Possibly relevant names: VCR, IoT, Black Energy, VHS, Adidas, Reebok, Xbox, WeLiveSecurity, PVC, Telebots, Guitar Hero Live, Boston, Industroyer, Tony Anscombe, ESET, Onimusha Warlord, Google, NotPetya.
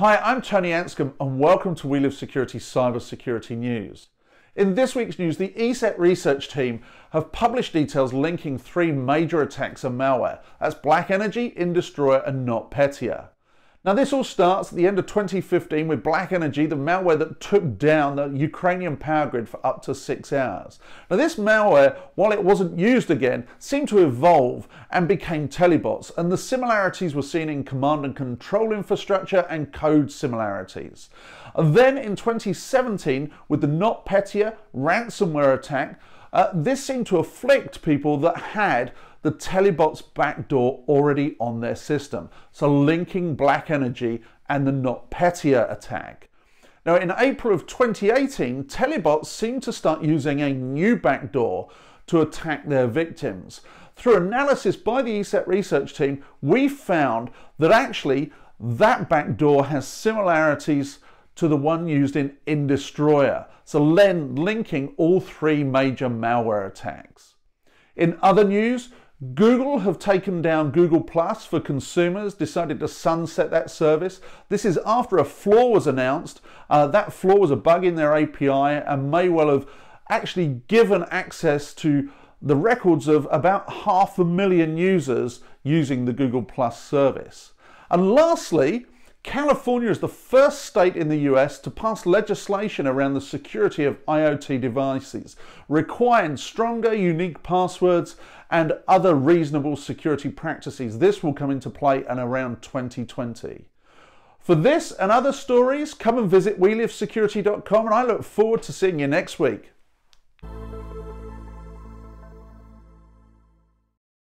Hi, I'm Tony Anscombe and welcome to WeLiveSecurity Cybersecurity News. In this week's news, the ESET research team have published details linking three major attacks and malware. That's Black Energy, Industroyer and NotPetya. Now this all starts at the end of 2015 with Black Energy, the malware that took down the Ukrainian power grid for up to 6 hours. Now this malware, while it wasn't used again, seemed to evolve and became Telebots, and the similarities were seen in command and control infrastructure and code similarities. And then in 2017, with the NotPetya ransomware attack, this seemed to afflict people that had the Telebots backdoor already on their system, so linking Black Energy and the NotPetya attack. Now in April of 2018, Telebots seemed to start using a new backdoor to attack their victims. Through analysis by the ESET research team, we found that actually that backdoor has similarities to the one used in Industroyer, so linking all three major malware attacks. In other news, Google have taken down Google+ for consumers, decided to sunset that service. This is after a flaw was announced. That flaw was a bug in their API and may well have actually given access to the records of about 500,000 users using the Google+ service. And lastly, California is the first state in the US to pass legislation around the security of IoT devices, requiring stronger, unique passwords and other reasonable security practices. This will come into play in around 2020. For this and other stories, come and visit WeLiveSecurity.com, and I look forward to seeing you next week.